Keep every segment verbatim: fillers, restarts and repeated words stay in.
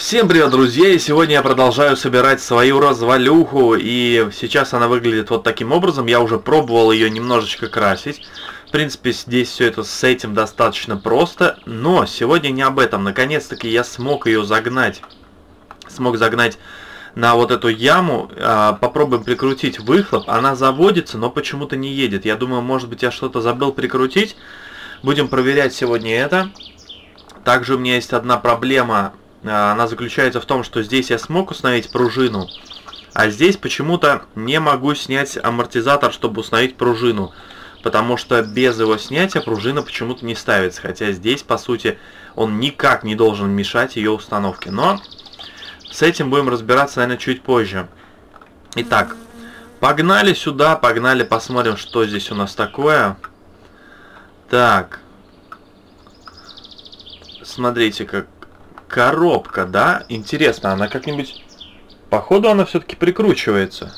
Всем привет, друзья! И сегодня я продолжаю собирать свою развалюху, и сейчас она выглядит вот таким образом. Я уже пробовал ее немножечко красить. В принципе, здесь все это с этим достаточно просто, но сегодня не об этом. Наконец-таки я смог ее загнать, смог загнать на вот эту яму. Попробуем прикрутить выхлоп. Она заводится, но почему-то не едет. Я думаю, может быть, я что-то забыл прикрутить. Будем проверять сегодня это. Также у меня есть одна проблема. Она заключается в том, что здесь я смог установить пружину, а здесь почему-то не могу снять амортизатор, чтобы установить пружину, потому что без его снятия пружина почему-то не ставится, хотя здесь, по сути, он никак не должен мешать ее установке. Но с этим будем разбираться, наверное, чуть позже. Итак, погнали сюда, погнали, посмотрим, что здесь у нас такое. Так, смотрите, как... Коробка, да? Интересно, она как-нибудь... Походу, она все-таки прикручивается.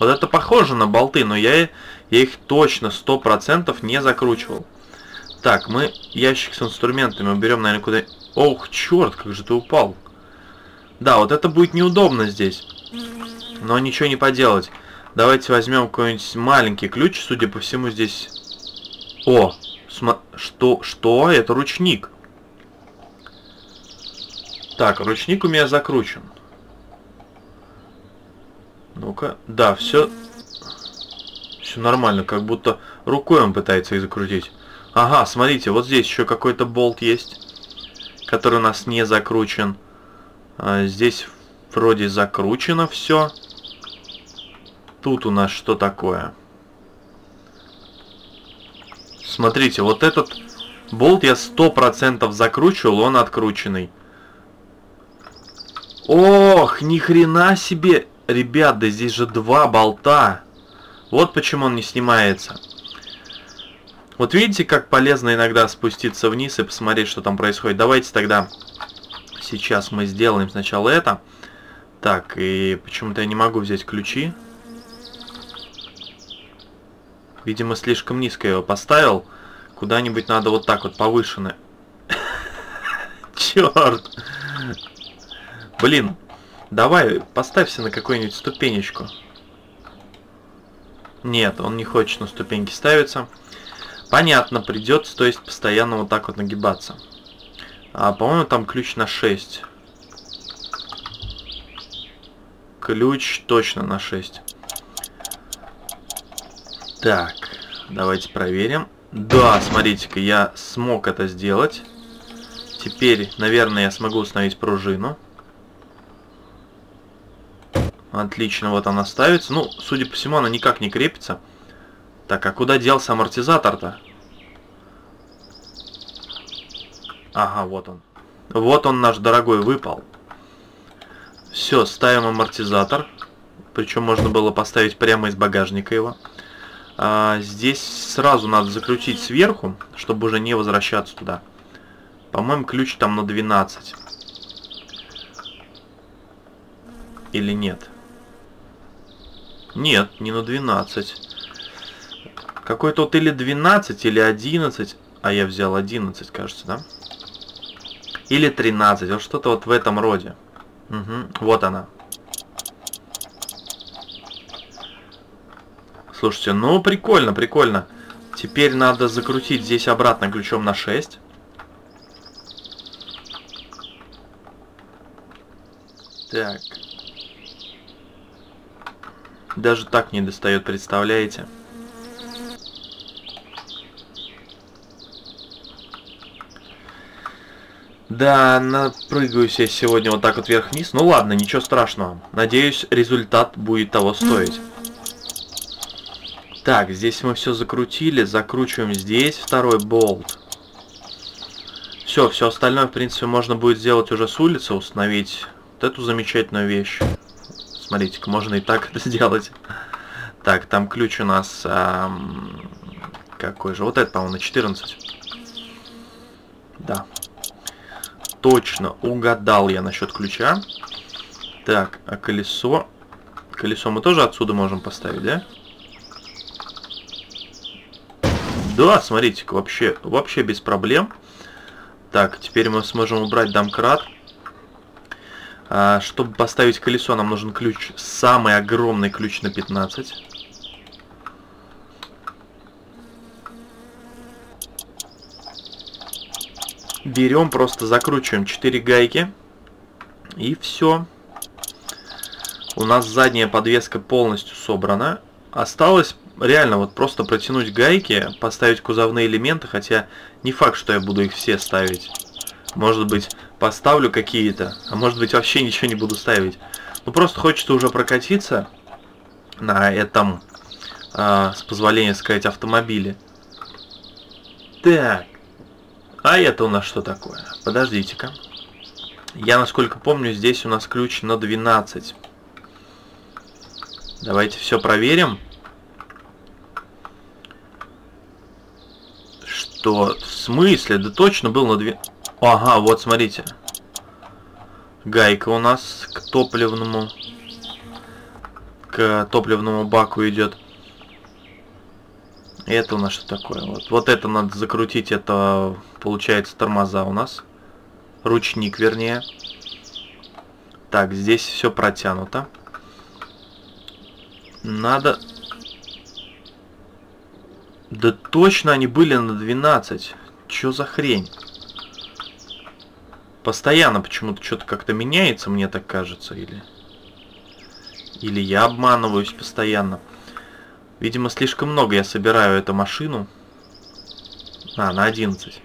Вот это похоже на болты, но я, я их точно сто процентов не закручивал. Так, мы ящик с инструментами уберем, наверное, куда-нибудь... Ох, черт, как же ты упал. Да, вот это будет неудобно здесь. Но ничего не поделать. Давайте возьмем какой-нибудь маленький ключ, судя по всему, здесь... О, см... что? Что? Это ручник. Так, ручник у меня закручен. Ну-ка, да, все, все нормально, как будто рукой он пытается их закрутить. Ага, смотрите, вот здесь еще какой-то болт есть, который у нас не закручен. А здесь вроде закручено все. Тут у нас что такое? Смотрите, вот этот болт я сто процентов закручивал, он открученный. Ох, ни хрена себе, ребят, да здесь же два болта. Вот почему он не снимается. Вот видите, как полезно иногда спуститься вниз и посмотреть, что там происходит. Давайте тогда сейчас мы сделаем сначала это. Так, и почему-то я не могу взять ключи. Видимо, слишком низко я его поставил. Куда-нибудь надо вот так вот повышенно. Черт. Блин, давай, поставься на какую-нибудь ступенечку. Нет, он не хочет на ступеньки ставиться. Понятно, придется, то есть, постоянно вот так вот нагибаться. А, по-моему, там ключ на шесть. Ключ точно на шесть. Так, давайте проверим. Да, смотрите-ка, я смог это сделать. Теперь, наверное, я смогу установить пружину. Отлично, вот она ставится. Ну, судя по всему, она никак не крепится. Так, а куда делся амортизатор-то? Ага, вот он. Вот он, наш дорогой, выпал. Все, ставим амортизатор. Причем можно было поставить прямо из багажника его. А, здесь сразу надо закрутить сверху, чтобы уже не возвращаться туда. По-моему, ключ там на двенадцать. Или нет? Нет, не на двенадцать. Какой-то вот или двенадцать, или одиннадцать. А я взял одиннадцать, кажется, да? Или тринадцать. Вот что-то вот в этом роде. Угу, вот она. Слушайте, ну прикольно, прикольно. Теперь надо закрутить здесь обратно ключом на шесть. Так. Даже так не достает, представляете? Да, напрыгаюсь я сегодня вот так вот вверх-вниз. Ну ладно, ничего страшного. Надеюсь, результат будет того стоить. Так, здесь мы все закрутили. Закручиваем здесь второй болт. Все, все остальное, в принципе, можно будет сделать уже с улицы, установить вот эту замечательную вещь. Смотрите-ка, можно и так это сделать. Так, там ключ у нас... Эм, какой же? Вот это, по-моему, на четырнадцать. Да. Точно, угадал я насчет ключа. Так, а колесо... Колесо мы тоже отсюда можем поставить, да? Да, смотрите-ка, вообще, вообще без проблем. Так, теперь мы сможем убрать домкрат. Чтобы поставить колесо, нам нужен ключ, самый огромный ключ на пятнадцать. Берем, просто закручиваем четыре гайки. И все. У нас задняя подвеска полностью собрана. Осталось реально вот просто протянуть гайки, поставить кузовные элементы, хотя не факт, что я буду их все ставить. Может быть, поставлю какие-то, а может быть, вообще ничего не буду ставить. Ну, просто хочется уже прокатиться на этом, э, с позволения сказать, автомобиле. Так. А это у нас что такое? Подождите-ка. Я, насколько помню, здесь у нас ключ на двенадцать. Давайте все проверим. Что? В смысле? Да точно был на две... Ага, вот смотрите. Гайка у нас к топливному... К топливному баку идет. Это у нас что такое? Вот, вот это надо закрутить. Это, получается, тормоза у нас. Ручник, вернее. Так, здесь все протянуто. Надо... Да точно они были на двенадцать. Чё за хрень? Постоянно почему-то что-то как-то меняется, мне так кажется. Или... Или я обманываюсь постоянно. Видимо, слишком много я собираю эту машину. А, на одиннадцать.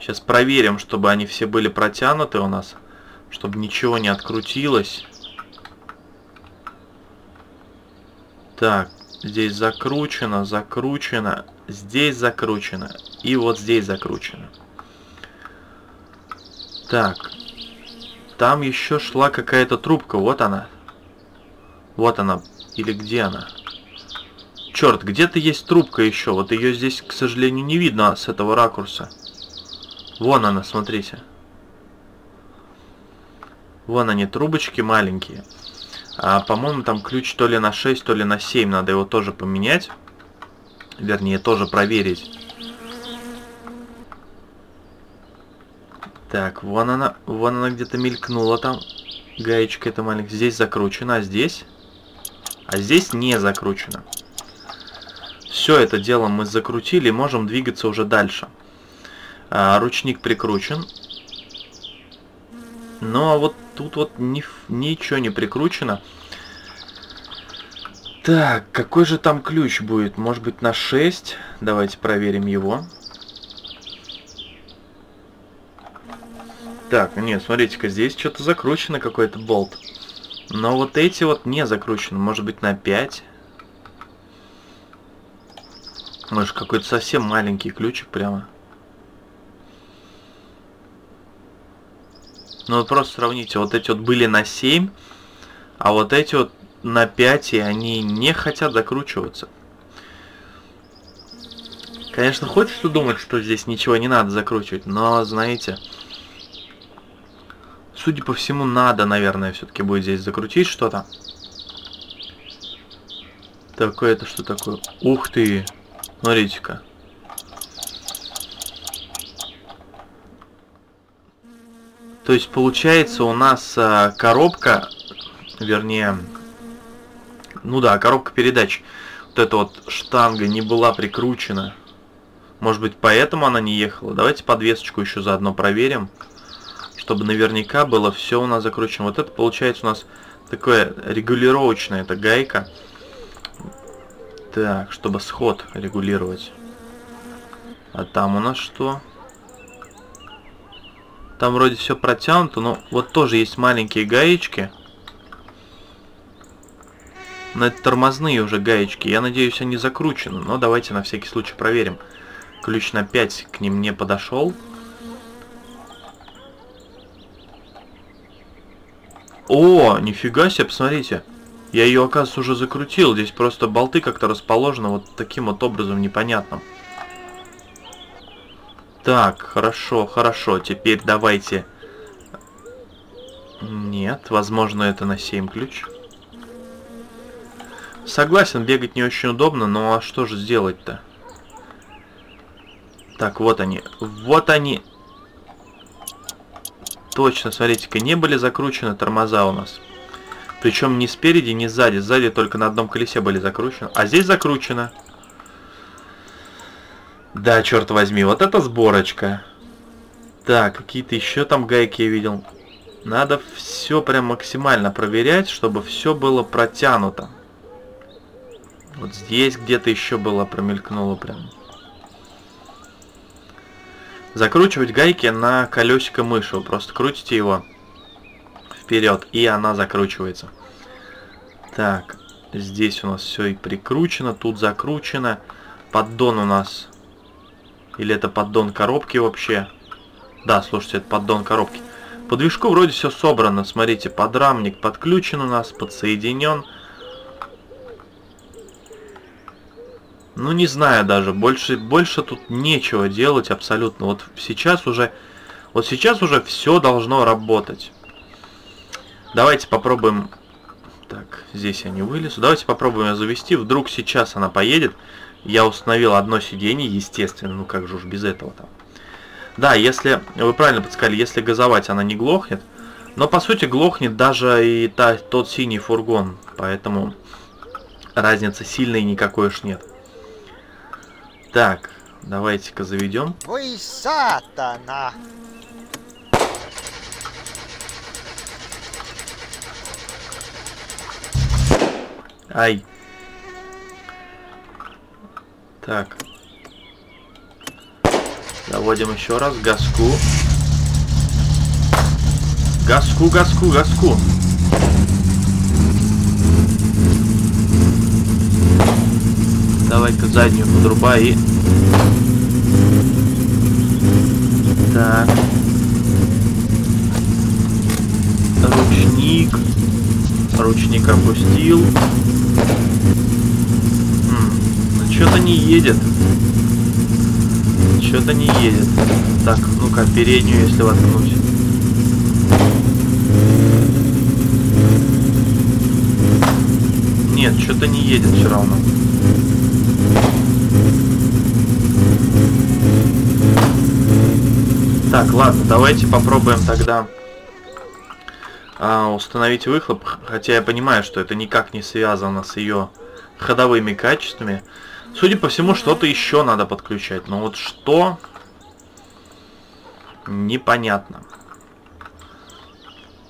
Сейчас проверим, чтобы они все были протянуты у нас. Чтобы ничего не открутилось. Так, здесь закручено, закручено, здесь закручено и вот здесь закручено. Так, там еще шла какая-то трубка, вот она. Вот она, или где она? Черт, где-то есть трубка еще, вот ее здесь, к сожалению, не видно с этого ракурса. Вон она, смотрите. Вон они, трубочки маленькие. А, по-моему, там ключ то ли на шесть, то ли на семь. Надо его тоже поменять. Вернее, тоже проверить. Так, вон она. Вон она где-то мелькнула там. Гаечка эта маленькая. Здесь закручена, а здесь? А здесь не закручена. Все это дело мы закрутили и можем двигаться уже дальше. А, ручник прикручен. Ну, а вот тут вот ни, ничего не прикручено. Так, какой же там ключ будет? Может быть, на шесть? Давайте проверим его. Так, нет, смотрите-ка, здесь что-то закручено, какой-то болт. Но вот эти вот не закручены. Может быть, на пять? Может, какой-то совсем маленький ключик прямо. Ну вот просто сравните, вот эти вот были на семь, а вот эти вот на пять, и они не хотят закручиваться. Конечно, хочется думать, что здесь ничего не надо закручивать, но, знаете, судя по всему, надо, наверное, все-таки будет здесь закрутить что-то. Такое это что такое? Ух ты! Смотрите-ка. То есть, получается, у нас а, коробка, вернее, ну да, коробка передач, вот эта вот штанга не была прикручена. Может быть, поэтому она не ехала. Давайте подвесочку еще заодно проверим, чтобы наверняка было все у нас закручено. Вот это, получается, у нас такое регулировочная эта гайка. Так, чтобы сход регулировать. А там у нас что? Там вроде все протянуто, но вот тоже есть маленькие гаечки. Но это тормозные уже гаечки. Я надеюсь, они закручены. Но давайте на всякий случай проверим. Ключ на пять к ним не подошел. О, нифига себе, посмотрите. Я ее, оказывается, уже закрутил. Здесь просто болты как-то расположены вот таким вот образом непонятным. Так, хорошо, хорошо, теперь давайте... Нет, возможно, это на семь ключ. Согласен, бегать не очень удобно, но а что же сделать-то? Так, вот они, вот они. Точно, смотрите-ка, не были закручены тормоза у нас. Причем ни спереди, ни сзади. Сзади только на одном колесе были закручены. А здесь закручено. Да, черт возьми, вот это сборочка. Так, какие-то еще там гайки я видел. Надо все прям максимально проверять, чтобы все было протянуто. Вот здесь где-то еще было, промелькнуло прям. Закручивать гайки на колесико мыши. Вы просто крутите его вперед, и она закручивается. Так, здесь у нас все и прикручено, тут закручено. Поддон у нас... Или это поддон коробки вообще? Да, слушайте, это поддон коробки. По движку вроде все собрано. Смотрите, подрамник подключен у нас, подсоединен. Ну, не знаю даже, больше, больше тут нечего делать абсолютно. Вот сейчас уже, вот сейчас уже все должно работать. Давайте попробуем... Так, здесь я не вылезу. Давайте попробуем ее завести. Вдруг сейчас она поедет. Я установил одно сиденье, естественно. Ну, как же уж без этого там. Да, если... Вы правильно подсказали, если газовать, она не глохнет. Но, по сути, глохнет даже и та, тот синий фургон. Поэтому разницы сильной никакой уж нет. Так, давайте-ка заведем. Вы сатана! Ай! Так. Заводим еще раз газку. Газку, газку, газку. Давай-ка заднюю подрубай и... Так. Ручник. Ручник опустил. Хм. Ну что-то не едет. Что-то не едет. Так, ну-ка, переднюю, если воткнуть. Нет, что-то не едет все равно. Так, ладно, давайте попробуем тогда а, установить выхлоп. Хотя я понимаю, что это никак не связано с ее ходовыми качествами. Судя по всему, что-то еще надо подключать. Но вот что... Непонятно.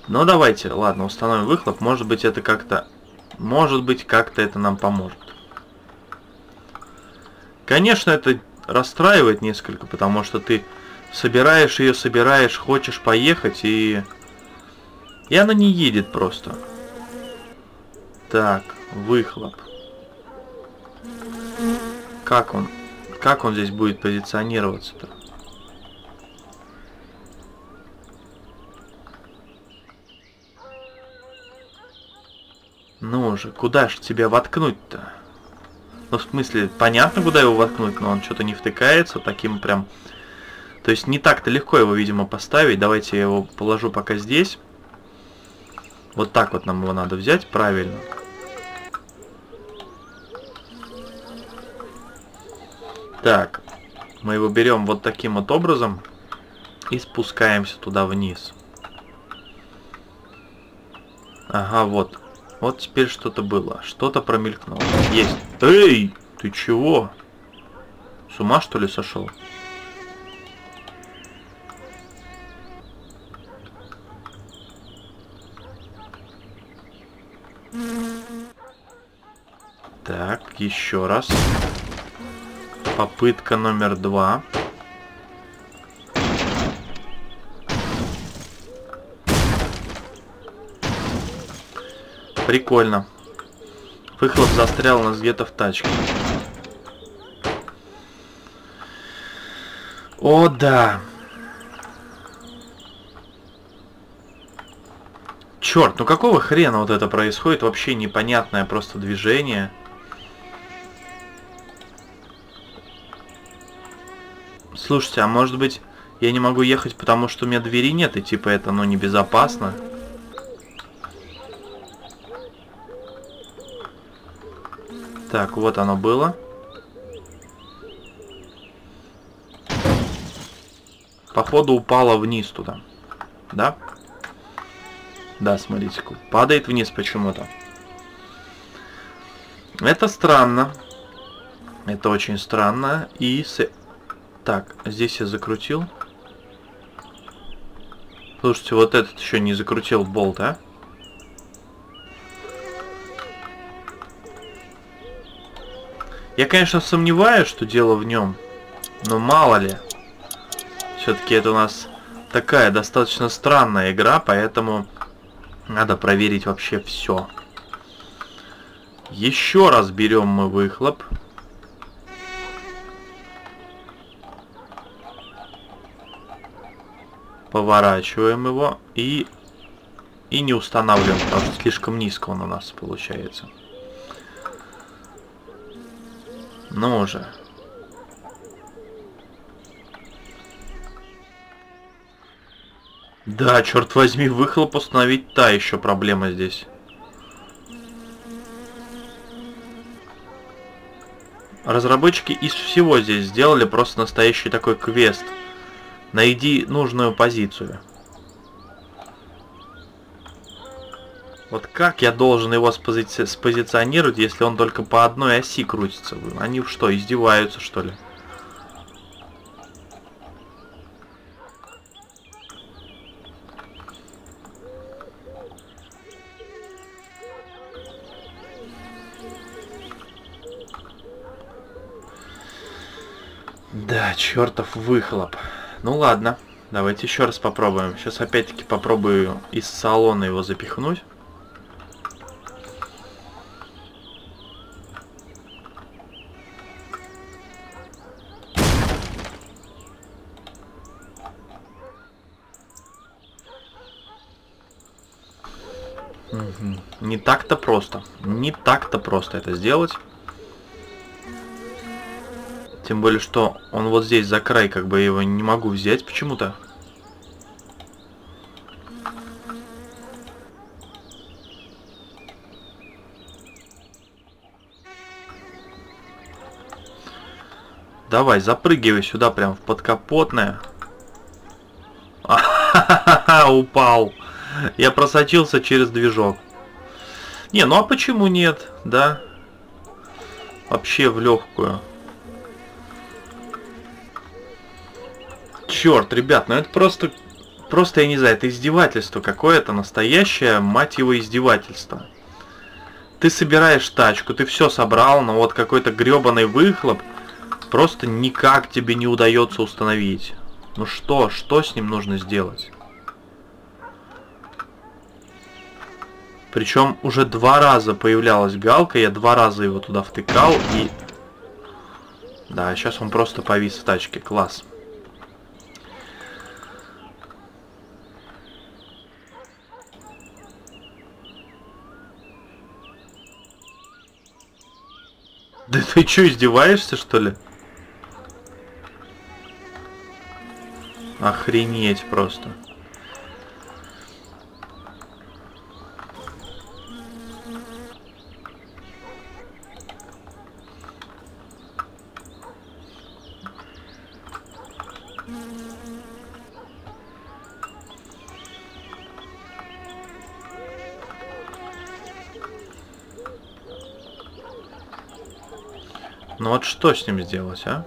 Но давайте, ладно, установим выхлоп. Может быть, это как-то... Может быть, как-то это нам поможет. Конечно, это расстраивает несколько, потому что ты собираешь ее, собираешь, хочешь поехать, и... И она не едет просто. Так, выхлоп. Как он? Как он здесь будет позиционироваться-то? Ну же, куда ж тебя воткнуть-то? Ну, в смысле, понятно, куда его воткнуть, но он что-то не втыкается таким прям... То есть не так-то легко его, видимо, поставить. Давайте я его положу пока здесь. Вот так вот нам его надо взять, правильно. Так, мы его берем вот таким вот образом и спускаемся туда вниз. Ага, вот. Вот теперь что-то было. Что-то промелькнуло. Есть. Эй, ты чего? С ума, что ли, сошел? Так, еще раз. Попытка номер два. Прикольно. Выхлоп застрял у нас где-то в тачке. О, да. Черт, ну какого хрена вот это происходит? Вообще непонятное просто движение. Слушайте, а может быть я не могу ехать, потому что у меня двери нет, и типа это, ну, небезопасно? Так, вот оно было. Походу упало вниз туда. да? Да, смотрите, падает вниз почему-то. Это странно. Это очень странно. И с... Так, здесь я закрутил. Слушайте, вот этот еще не закрутил болт, а? Я, конечно, сомневаюсь, что дело в нем, но мало ли. Все-таки это у нас такая достаточно странная игра, поэтому надо проверить вообще все. Еще раз берем мы выхлоп. Поворачиваем его и, и не устанавливаем, потому что слишком низко он у нас получается. Ну уже. Да, черт возьми, выхлоп установить та еще проблема здесь. Разработчики из всего здесь сделали просто настоящий такой квест. Найди нужную позицию. Вот как я должен его спози- спозиционировать, если он только по одной оси крутится? Они что, издеваются, что ли? Да, чертов выхлоп. Ну ладно, давайте еще раз попробуем. Сейчас опять-таки попробую из салона его запихнуть. Не так-то просто. Не так-то просто это сделать. Тем более, что он вот здесь за край, как бы я его не могу взять почему-то. Давай, запрыгивай сюда прям в подкапотное. А-ха-ха-ха, упал. Я просочился через движок. Не, ну а почему нет, да? Вообще в легкую. Черт, ребят, ну это просто, просто я не знаю, это издевательство какое-то, настоящее, мать его, издевательство. Ты собираешь тачку, ты все собрал, но вот какой-то гребаный выхлоп просто никак тебе не удается установить. Ну что, что с ним нужно сделать? Причем уже два раза появлялась галка, я два раза его туда втыкал и... Да, сейчас он просто повис в тачке, класс. Да ты что, издеваешься, что ли? Охренеть просто. Ну вот что с ним сделать, а?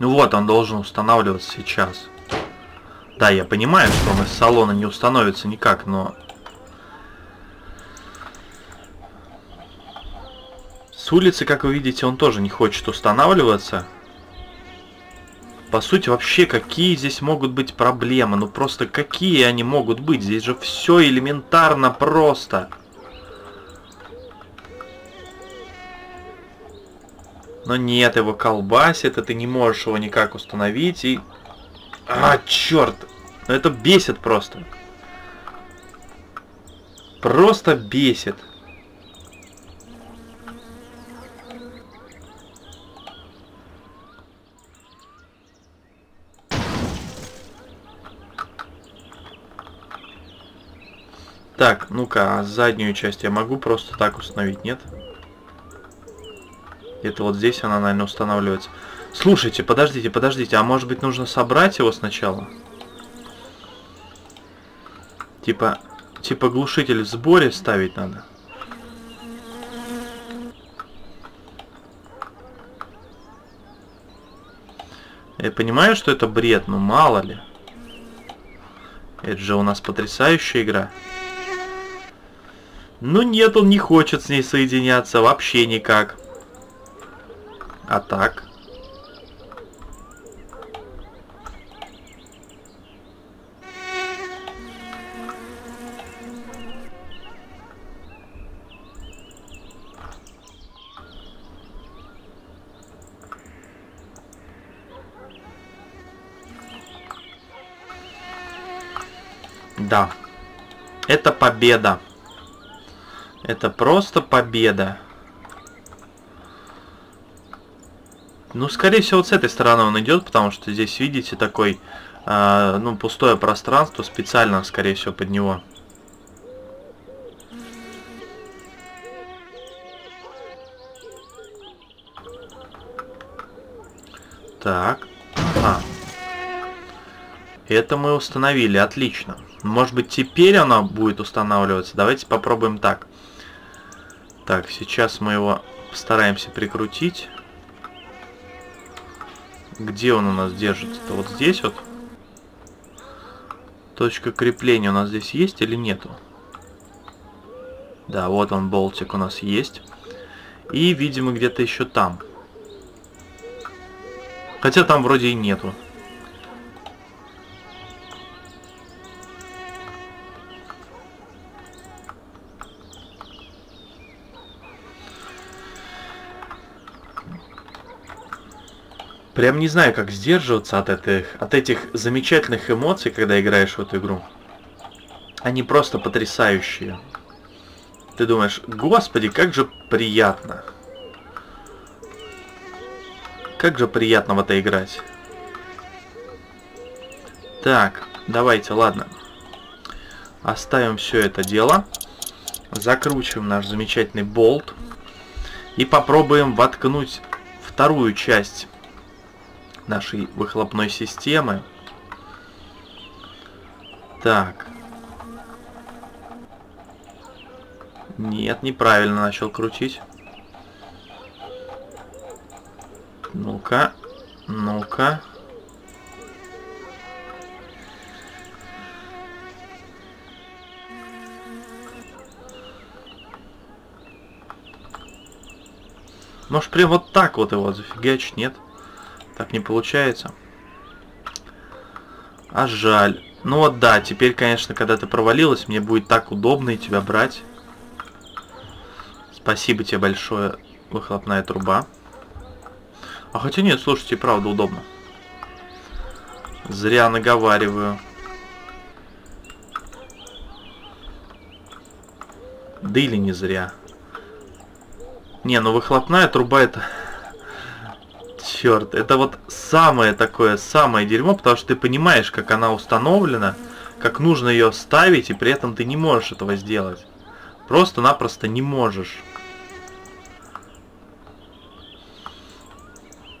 Ну вот, он должен устанавливаться сейчас. Да, я понимаю, что он из салона не установится никак, но... С улицы, как вы видите, он тоже не хочет устанавливаться. По сути, вообще, какие здесь могут быть проблемы? Ну просто какие они могут быть? Здесь же все элементарно просто. Но нет, его колбасит, и ты не можешь его никак установить, и... А, черт! Ну это бесит просто. Просто бесит. Так, ну-ка, а заднюю часть я могу просто так установить, нет? Это вот здесь она, наверное, устанавливается. Слушайте, подождите, подождите. А может быть нужно собрать его сначала? Типа, типа глушитель в сборе ставить надо. Я понимаю, что это бред, но мало ли. Это же у нас потрясающая игра. Ну нет, он не хочет с ней соединяться вообще никак. А так? Да. Это победа. Это просто победа. Ну, скорее всего, вот с этой стороны он идет, потому что здесь, видите, такой, э, ну, пустое пространство специально, скорее всего, под него. Так. А. Это мы установили, отлично. Может быть, теперь она будет устанавливаться. Давайте попробуем так. Так, сейчас мы его постараемся прикрутить. Где он у нас держится-то? Вот здесь вот. Точка крепления у нас здесь есть или нету? Да, вот он, болтик у нас есть. И, видимо, где-то еще там. Хотя там вроде и нету. Прям не знаю, как сдерживаться от этих, от этих замечательных эмоций, когда играешь в эту игру. Они просто потрясающие. Ты думаешь, господи, как же приятно. Как же приятно в это играть. Так, давайте, ладно. Оставим все это дело. Закручиваем наш замечательный болт. И попробуем воткнуть вторую часть нашей выхлопной системы. Так. Нет, неправильно начал крутить. Ну-ка, ну-ка. Может, прям вот так вот его зафигачить, нет? Так не получается. А жаль. Ну вот да, теперь, конечно, когда ты провалилась, мне будет так удобно и тебя брать. Спасибо тебе большое, выхлопная труба. А хотя нет, слушайте, правда удобно. Зря наговариваю. Да или не зря. Не, ну выхлопная труба это... Черт, это вот самое такое, самое дерьмо, потому что ты понимаешь, как она установлена, как нужно ее ставить, и при этом ты не можешь этого сделать. Просто-напросто не можешь.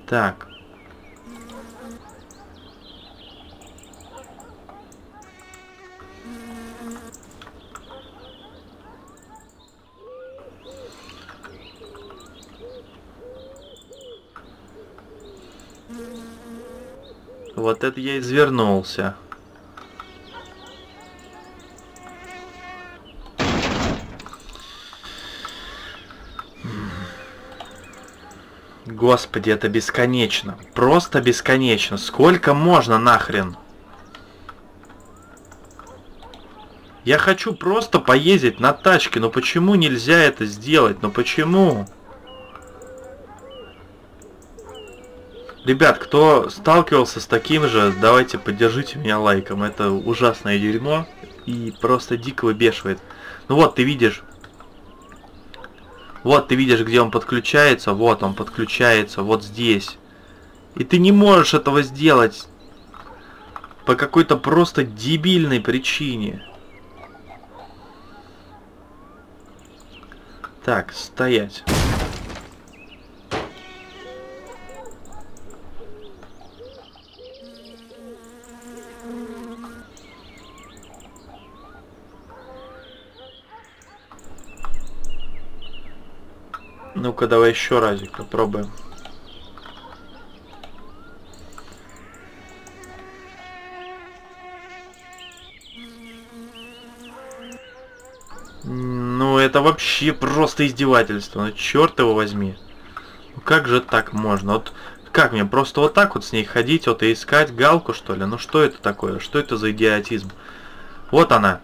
Так. Вот это я извернулся. Господи, это бесконечно. Просто бесконечно. Сколько можно нахрен? Я хочу просто поездить на тачке. Но почему нельзя это сделать? Но почему? Ребят, кто сталкивался с таким же, давайте поддержите меня лайком. Это ужасное дерьмо и просто дико выбешивает. Ну вот, ты видишь. Вот, ты видишь, где он подключается. Вот он подключается, вот здесь. И ты не можешь этого сделать. По какой-то просто дебильной причине. Так, стоять. Ну-ка, давай еще разик попробуем. Ну, это вообще просто издевательство. Ну, черт его возьми. Ну, как же так можно? Вот как мне, просто вот так вот с ней ходить, вот и искать галку, что ли? Ну, что это такое? Что это за идиотизм? Вот она.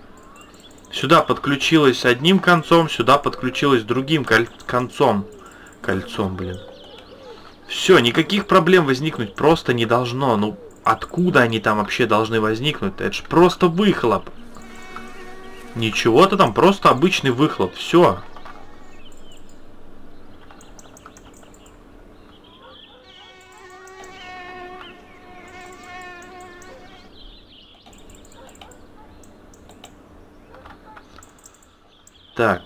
Сюда подключилась одним концом, сюда подключилась другим коль- концом. Кольцом, блин. Все, никаких проблем возникнуть просто не должно. Ну, откуда они там вообще должны возникнуть? Это же просто выхлоп. Ничего-то там, просто обычный выхлоп. Все. Так.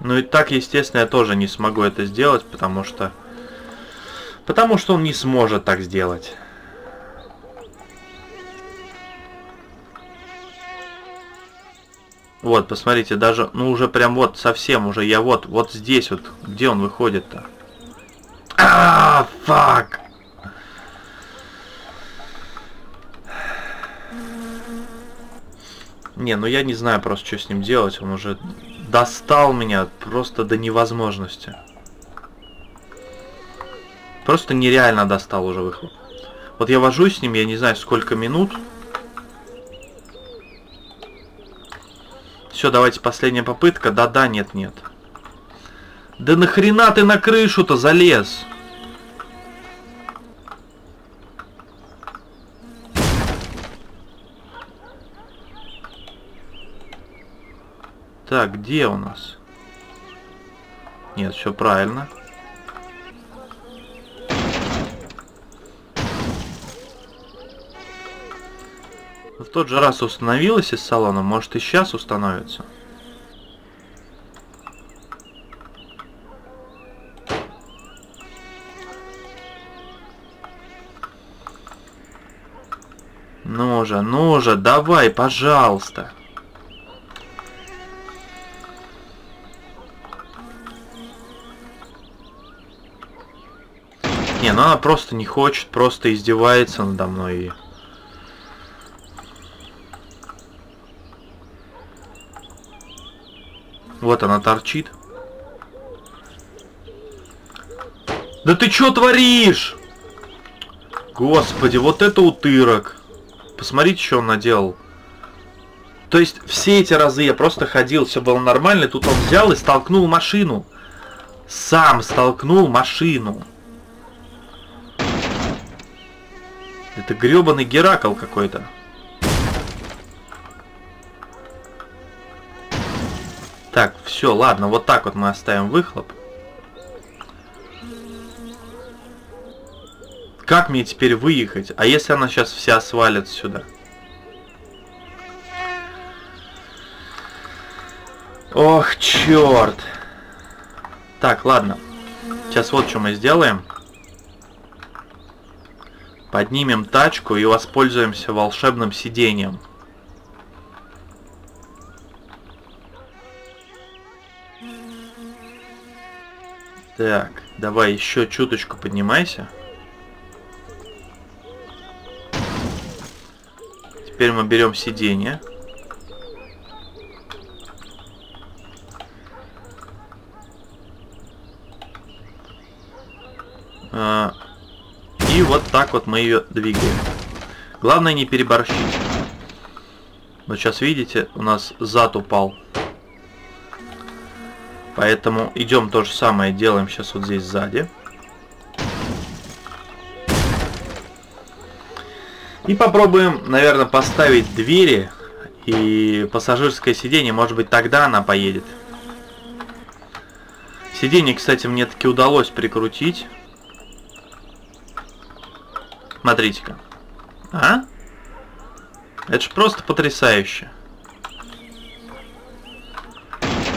Ну и так, естественно, я тоже не смогу это сделать, потому что... Потому что он не сможет так сделать. Вот, посмотрите, даже, ну уже прям вот совсем уже я вот, вот здесь вот, где он выходит-то? А, фак! Не, ну я не знаю просто, что с ним делать, он уже достал меня просто до невозможности. Просто нереально достал уже выхлоп. Вот я вожусь с ним, я не знаю сколько минут. Все, давайте последняя попытка. Да-да, нет-нет. Да нахрена ты на крышу-то залез? Так, где у нас? Нет, все правильно. В тот же раз установилась из салона, может и сейчас установится. Ну же, ну же, давай, пожалуйста. Не, ну она просто не хочет, просто издевается надо мной и... Вот она торчит. Да ты чё творишь? Господи, вот это утырок. Посмотрите, что он наделал. То есть все эти разы я просто ходил, все было нормально. Тут он взял и столкнул машину. Сам столкнул машину. Это грёбаный Геракл какой-то. Так, все, ладно, вот так вот мы оставим выхлоп. Как мне теперь выехать? А если она сейчас вся свалится сюда? Ох, черт. Так, ладно. Сейчас вот что мы сделаем. Поднимем тачку и воспользуемся волшебным сиденьем. Так, давай еще чуточку поднимайся. Теперь мы берем сиденье. И вот так вот мы ее двигаем. Главное не переборщить. Вот сейчас видите, у нас зад упал. Поэтому идем то же самое, делаем сейчас вот здесь сзади. И попробуем, наверное, поставить двери и пассажирское сиденье. Может быть, тогда она поедет. Сиденье, кстати, мне таки удалось прикрутить. Смотрите-ка. А? Это же просто потрясающе.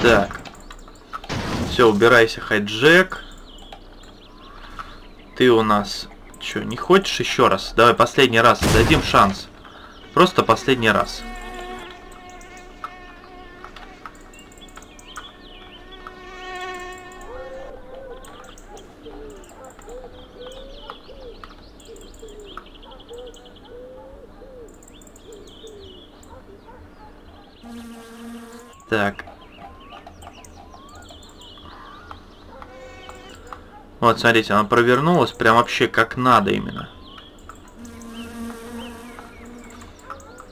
Так. Все, убирайся, хайджек. Ты у нас... Че, не хочешь еще раз? Давай последний раз, дадим шанс. Просто последний раз. Так. Вот, смотрите, она провернулась прям вообще как надо именно.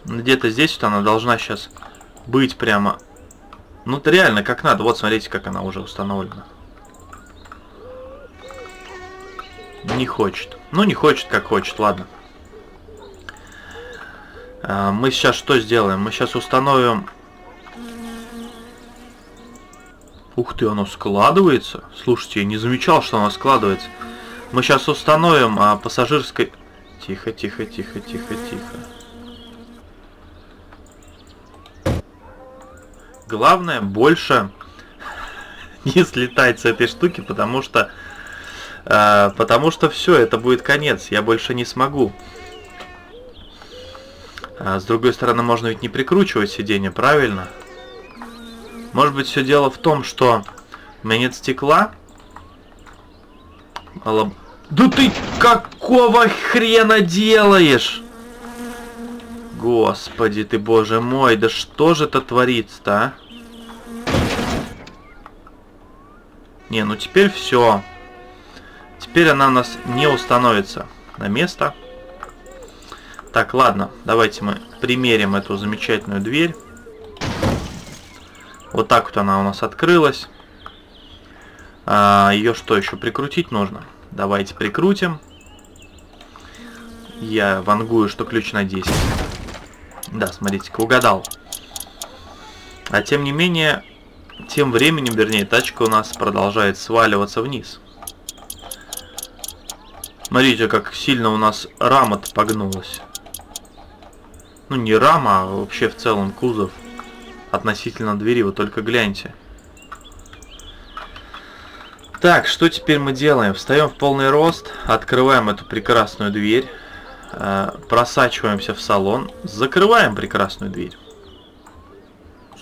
Где-то здесь вот она должна сейчас быть прямо... Ну, реально как надо. Вот, смотрите, как она уже установлена. Не хочет. Ну, не хочет, как хочет, ладно. Мы сейчас что сделаем? Мы сейчас установим... Ух ты, оно складывается. Слушайте, я не замечал, что оно складывается. Мы сейчас установим а, пассажирской... Тихо, тихо, тихо, тихо, тихо. Главное, больше не слетать с этой штуки, потому что... А, потому что все, это будет конец. Я больше не смогу. А, с другой стороны, можно ведь не прикручивать сиденье, правильно? Может быть, все дело в том, что у меня нет стекла. Лоб... Да ты какого хрена делаешь? Господи ты, боже мой, да что же это творится-то, а? Не, ну теперь все. Теперь она у нас не установится на место. Так, ладно, давайте мы примерим эту замечательную дверь. Вот так вот она у нас открылась. А, ее что еще прикрутить нужно? Давайте прикрутим. Я вангую, что ключ на десять. Да, смотрите-ка, угадал. А тем не менее, тем временем, вернее, тачка у нас продолжает сваливаться вниз. Смотрите, как сильно у нас рама-то погнулась. Ну, не рама, а вообще в целом кузов. Относительно двери, вы только гляньте. Так, что теперь мы делаем? Встаем в полный рост, открываем эту прекрасную дверь, просачиваемся в салон, закрываем прекрасную дверь.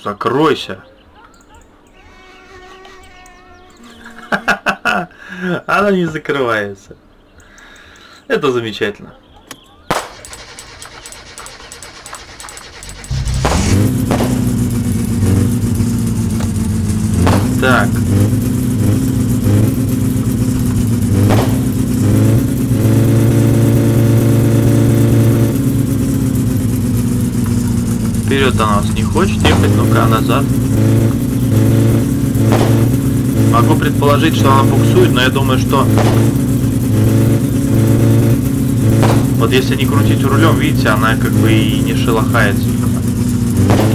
Закройся. Она не закрывается. Это замечательно. Так. Вперед она нас не хочет ехать, ну-ка назад. Могу предположить, что она буксует, но я думаю, что... Вот если не крутить рулем, видите, она как бы и не шелохается.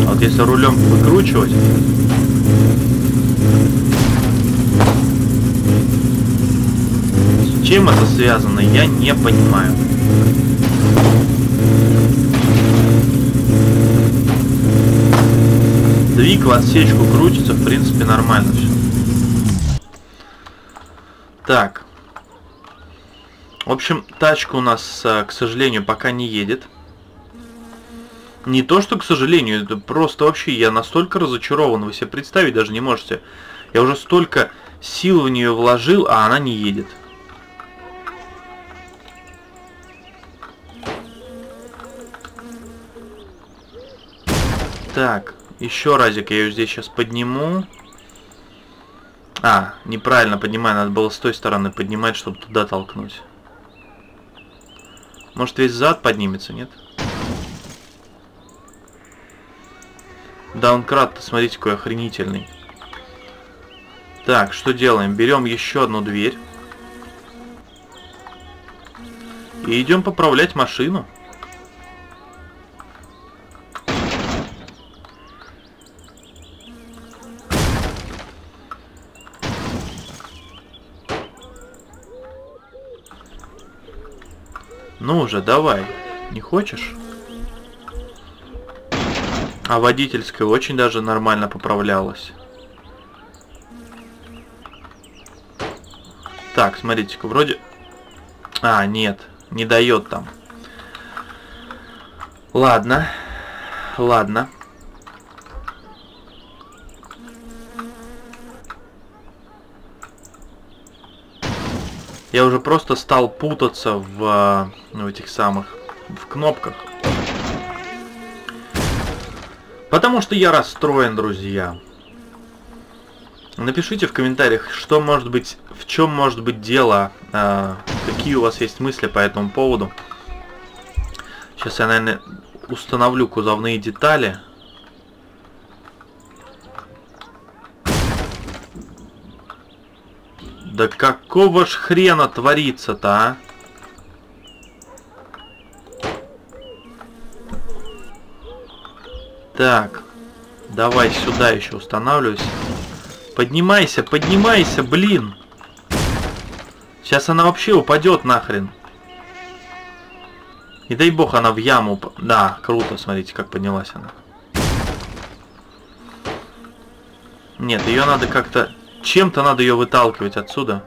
А вот если рулем выкручивать... С чем это связано, я не понимаю. Двиг в отсечку крутится, в принципе, нормально все. Так. В общем, тачка у нас, к сожалению, пока не едет. Не то, что к сожалению, это просто вообще я настолько разочарован, вы себе представить даже не можете. Я уже столько сил в нее вложил, а она не едет. Так, еще разик я ее здесь сейчас подниму. А, неправильно поднимаю, надо было с той стороны поднимать, чтобы туда толкнуть. Может, весь зад поднимется, нет? Даункрат-то, смотрите, какой охренительный. Так, что делаем? Берем еще одну дверь. И идем поправлять машину. Ну уже, давай. Не хочешь? А водительская очень даже нормально поправлялась. Так, смотрите-ка, вроде... А, нет, не дает там. Ладно, ладно. Я уже просто стал путаться в, в этих самых в кнопках. Потому что я расстроен, друзья. Напишите в комментариях, что может быть, в чем может быть дело, э, какие у вас есть мысли по этому поводу. Сейчас я, наверное, установлю кузовные детали. Да какого ж хрена творится-то, а? Так, давай сюда еще устанавливаюсь. Поднимайся, поднимайся, блин. Сейчас она вообще упадет нахрен. И дай бог она в яму уп... Да, круто, смотрите, как поднялась она. Нет, ее надо как-то... Чем-то надо ее выталкивать отсюда.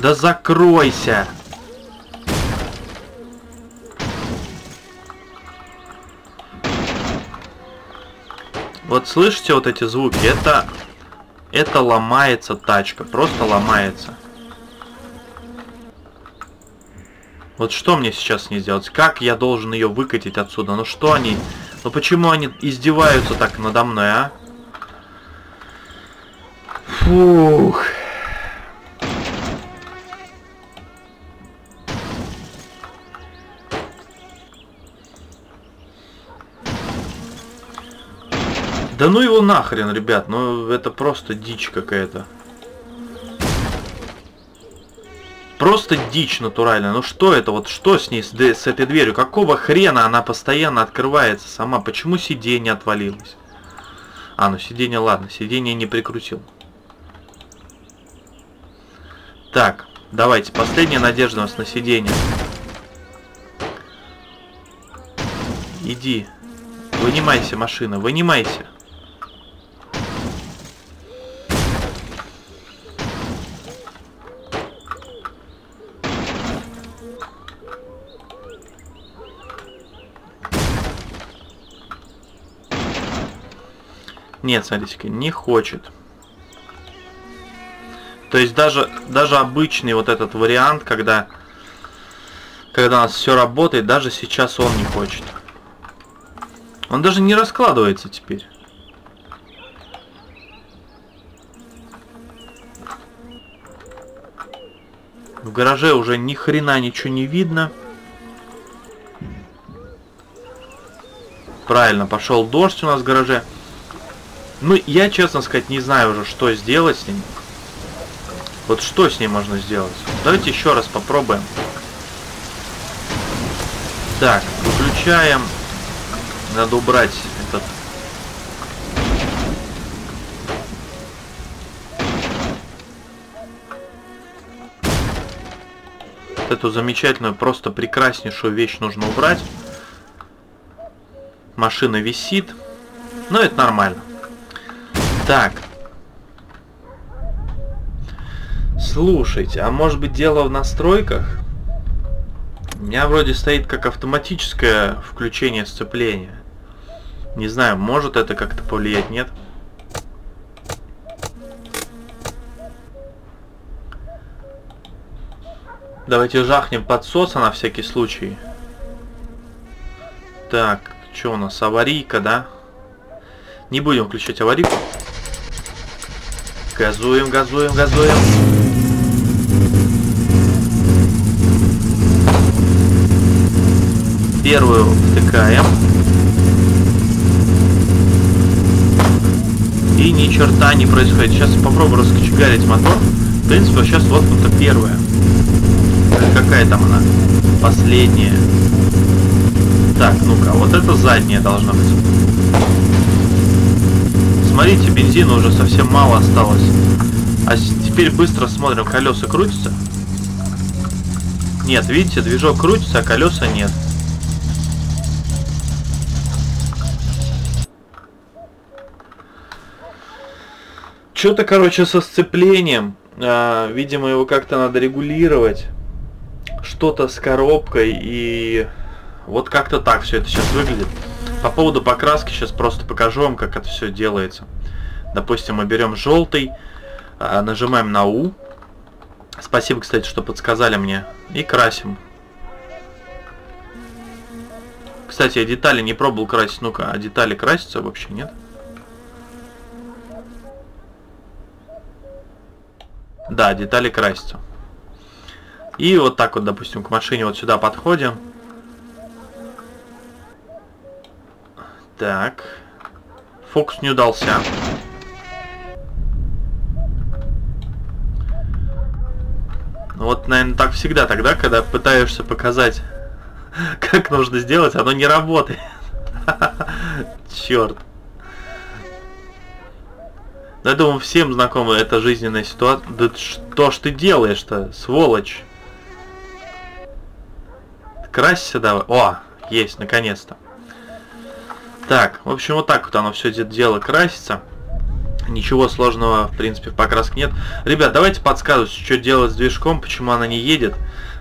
Да закройся! Вот слышите вот эти звуки? Это... Это ломается тачка. Просто ломается. Вот что мне сейчас с ней сделать? Как я должен ее выкатить отсюда? Ну что они... Ну почему они издеваются так надо мной, а? Фух. Да ну его нахрен, ребят, ну это просто дичь какая-то. Просто дичь натуральная. Ну что это, вот что с ней, с, с этой дверью? Какого хрена она постоянно открывается сама? Почему сиденье отвалилось? А, ну сиденье, ладно, сиденье не прикрутил. Так, давайте, последняя надежда у нас на сиденье. Иди, вынимайся, машина, вынимайся. Нет, смотрите-ка, не хочет. То есть даже, даже обычный вот этот вариант, когда, когда у нас все работает, даже сейчас он не хочет. Он даже не раскладывается теперь. В гараже уже ни хрена ничего не видно. Правильно, пошел дождь у нас в гараже. Ну, я, честно сказать, не знаю уже, что сделать с ним. Вот что с ней можно сделать? Давайте еще раз попробуем. Так, выключаем. Надо убрать этот... Вот эту замечательную, просто прекраснейшую вещь нужно убрать. Машина висит. Но это нормально. Так. Слушайте, а может быть дело в настройках? У меня вроде стоит как автоматическое включение сцепления. Не знаю, может это как-то повлиять, нет? Давайте жахнем подсоса на всякий случай. Так, что у нас, аварийка, да? Не будем включать аварийку. Газуем, газуем, газуем. Первую втыкаем. И ни черта не происходит. Сейчас попробую раскочегарить мотор. В принципе, сейчас вот вот первая. Какая там она? Последняя. Так, ну-ка, вот это задняя должна быть. Смотрите, бензина уже совсем мало осталось. А теперь быстро смотрим, колеса крутятся. Нет, видите, движок крутится, а колеса нет. Что-то, короче, со сцеплением. А, видимо, его как-то надо регулировать. Что-то с коробкой и... Вот как-то так все это сейчас выглядит. По поводу покраски сейчас просто покажу вам, как это все делается. Допустим, мы берем желтый, нажимаем на У, Спасибо, кстати, что подсказали мне. И красим. Кстати, я детали не пробовал красить. Ну-ка, а детали красятся вообще, нет? Да, детали красятся. И вот так вот, допустим, к машине вот сюда подходим. Так. Фокус не удался. Вот, наверное, так всегда тогда, когда пытаешься показать, как нужно сделать, оно не работает. Черт. Я думаю, всем знакома эта жизненная ситуация. Да что ж ты делаешь-то, сволочь? Красься давай. О, есть, наконец-то. Так, в общем, вот так вот оно все это дело красится. Ничего сложного, в принципе, в покраске нет. Ребят, давайте подсказывать, что делать с движком, почему она не едет.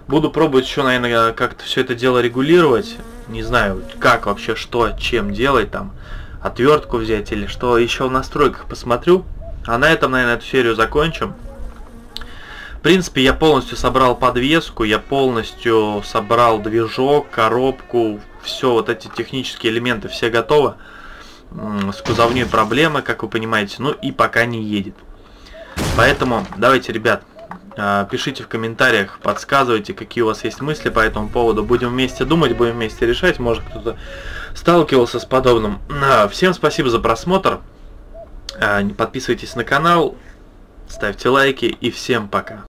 Буду пробовать еще, наверное, как-то все это дело регулировать. Не знаю, как вообще, что, чем делать там. Отвертку взять или что. Еще в настройках посмотрю. А на этом, наверное, эту серию закончим. В принципе, я полностью собрал подвеску, я полностью собрал движок, коробку. Все вот эти технические элементы все готовы. С кузовней проблемы, как вы понимаете, ну и пока не едет. Поэтому давайте, ребят, пишите в комментариях, подсказывайте, какие у вас есть мысли по этому поводу. Будем вместе думать, будем вместе решать. Может, кто-то сталкивался с подобным. Всем спасибо за просмотр. Подписывайтесь на канал, ставьте лайки и всем пока.